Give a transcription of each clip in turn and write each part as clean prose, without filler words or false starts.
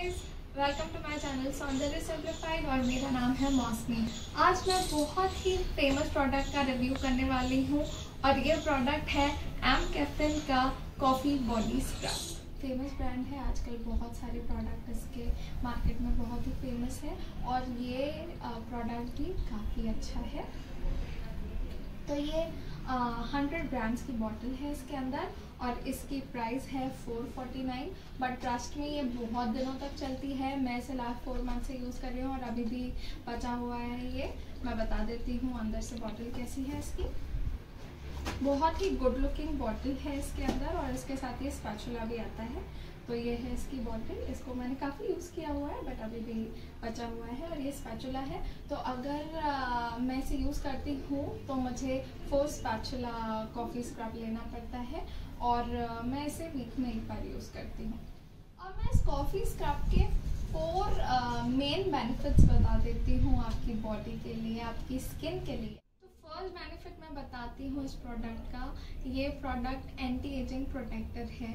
Guys, welcome to my channel Saundarya simplified और मेरा नाम है मौसमी। आज मैं बहुत ही फेमस प्रोडक्ट का रिव्यू करने वाली हूँ और ये प्रोडक्ट है एमकैफीन का coffee body scrub. Famous brand है, आजकल बहुत सारे प्रोडक्ट इसके मार्केट में बहुत ही फेमस है और ये प्रोडक्ट भी काफ़ी अच्छा है। तो ये 100 ग्राम्स की बॉटल है इसके अंदर और इसकी प्राइस है 449, बट ट्रस्ट में ये बहुत दिनों तक चलती है। मैं इसे लास्ट 4 मंथ से यूज़ कर रही हूँ और अभी भी बचा हुआ है। ये मैं बता देती हूँ अंदर से बॉटल कैसी है इसकी। बहुत ही गुड लुकिंग बॉटल है इसके अंदर और इसके साथ ये स्पैचुला भी आता है। तो ये है इसकी बॉटल, इसको मैंने काफ़ी यूज़ किया हुआ है बट अभी भी बचा हुआ है और ये स्पैचुला है। तो अगर मैं इसे यूज़ करती हूँ तो मुझे 4 स्पैचुला कॉफ़ी स्क्रब लेना पड़ता है और मैं इसे वीक में 1 बार यूज़ करती हूँ। और मैं इस कॉफ़ी स्क्रब के 4 मेन बेनिफिट्स बता देती हूँ आपकी बॉडी के लिए, आपकी स्किन के लिए। फर्स्ट बेनिफिट मैं बताती हूँ इस प्रोडक्ट का। ये प्रोडक्ट एंटी एजिंग प्रोटेक्टर है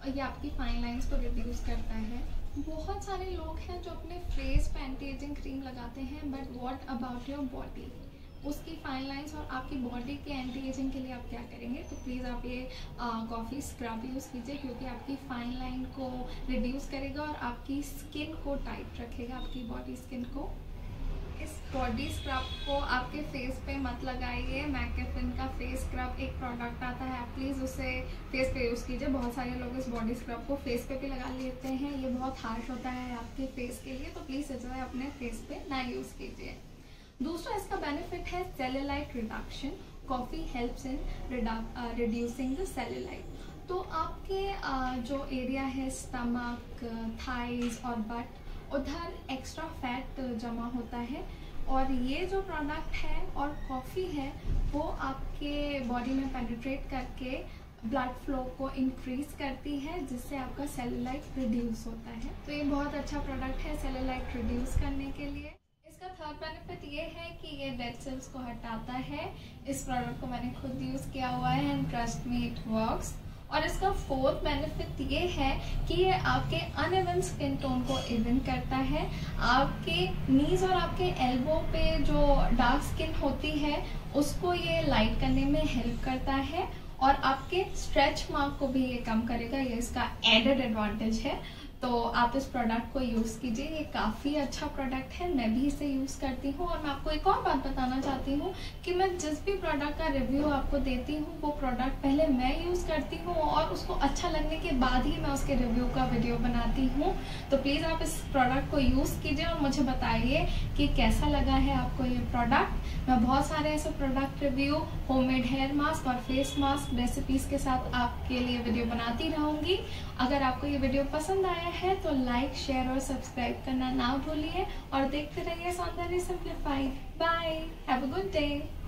और ये आपकी फाइन लाइंस को रिड्यूस करता है। बहुत सारे लोग हैं जो अपने फेस पे एंटी एजिंग क्रीम लगाते हैं, but what about your body, उसकी फाइन लाइंस और आपकी बॉडी के एंटी एजिंग के लिए आप क्या करेंगे। तो प्लीज़ आप ये कॉफ़ी स्क्रब यूज़ कीजिए क्योंकि आपकी फाइन लाइन को रिड्यूस करेगा और आपकी स्किन को टाइट रखेगा, आपकी बॉडी स्किन को। इस बॉडी स्क्रब को आपके फेस पे मत लगाइए। मैकेफिन का फेस स्क्रब एक प्रोडक्ट आता है, आप प्लीज़ उसे फेस पे यूज़ कीजिए। बहुत सारे लोग इस बॉडी स्क्रब को फेस पे भी लगा लेते हैं, ये बहुत हार्श होता है आपके फेस के लिए। तो प्लीज़ इसे अपने फेस पे ना यूज़ कीजिए। दूसरा इसका बेनिफिट है cellulite reduction. Coffee helps in reducing the cellulite. तो आपके जो एरिया है स्टमक, थाइज और बट, उधर एक्स्ट्रा फैट जमा होता है और ये जो प्रोडक्ट है और कॉफ़ी है वो आपके बॉडी में पेनिट्रेट करके ब्लड फ्लो को इंक्रीज़ करती है, जिससे आपका सेलुलाइट रिड्यूस होता है। तो ये बहुत अच्छा प्रोडक्ट है सेलुलाइट रिड्यूस करने के लिए। इसका थर्ड बेनिफिट ये है कि ये डेड सेल्स को हटाता है। इस प्रोडक्ट को मैंने खुद यूज़ किया हुआ है and trust me it works. और इसका 4th बेनिफिट ये है कि ये आपके अनइवन स्किन टोन को इवन करता है। आपके नीज़ और आपके एल्बो पे जो डार्क स्किन होती है उसको ये लाइट करने में हेल्प करता है और आपके स्ट्रेच मार्क को भी ये कम करेगा। ये इसका एडेड एडवांटेज है। तो आप इस प्रोडक्ट को यूज़ कीजिए, ये काफ़ी अच्छा प्रोडक्ट है। मैं भी इसे यूज़ करती हूँ और मैं आपको एक और बात बताना चाहती हूँ कि मैं जिस भी प्रोडक्ट का रिव्यू आपको देती हूँ वो प्रोडक्ट पहले मैं यूज़ करती हूँ और उसको अच्छा लगने के बाद ही मैं उसके रिव्यू का वीडियो बनाती हूँ। तो प्लीज़ आप इस प्रोडक्ट को यूज़ कीजिए और मुझे बताइए कि कैसा लगा है आपको ये प्रोडक्ट। मैं बहुत सारे ऐसे product review, homemade hair mask और फेस मास्क रेसिपीज़ के साथ आपके लिए वीडियो बनाती रहूँगी। अगर आपको ये वीडियो पसंद आया है तो लाइक, शेयर और सब्सक्राइब करना ना भूलिए और देखते रहिए Saundarya simplified. Bye, have a good day.